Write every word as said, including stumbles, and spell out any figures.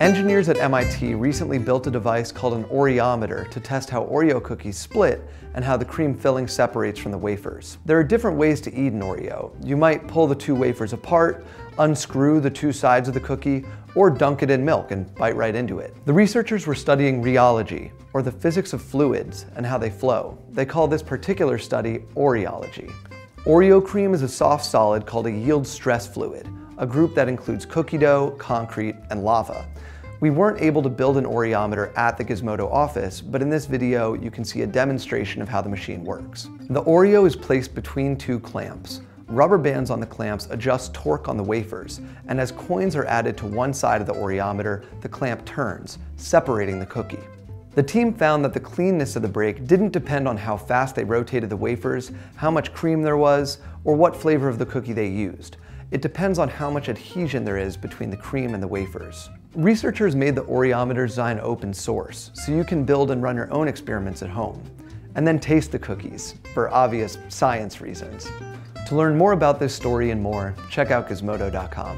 Engineers at M I T recently built a device called an Oreometer to test how Oreo cookies split and how the cream filling separates from the wafers. There are different ways to eat an Oreo. You might pull the two wafers apart, unscrew the two sides of the cookie, or dunk it in milk and bite right into it. The researchers were studying rheology, or the physics of fluids and how they flow. They call this particular study Oreology. Oreo cream is a soft solid called a yield stress fluid, a group that includes cookie dough, concrete, and lava. We weren't able to build an Oreometer at the Gizmodo office, but in this video you can see a demonstration of how the machine works. The Oreo is placed between two clamps. Rubber bands on the clamps adjust torque on the wafers, and as coins are added to one side of the Oreometer, the clamp turns, separating the cookie. The team found that the cleanness of the break didn't depend on how fast they rotated the wafers, how much cream there was, or what flavor of the cookie they used. It depends on how much adhesion there is between the cream and the wafers. Researchers made the Oreometer design open source, so you can build and run your own experiments at home. And then taste the cookies, for obvious science reasons. To learn more about this story and more, check out Gizmodo dot com.